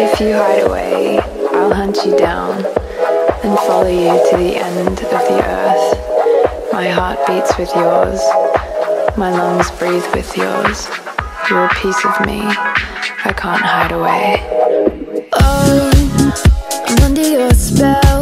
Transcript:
If you hide away, I'll hunt you down and follow you to the end of the earth. My heart beats with yours, my lungs breathe with yours. You're a piece of me, I can't hide away. Oh, I'm under your spell.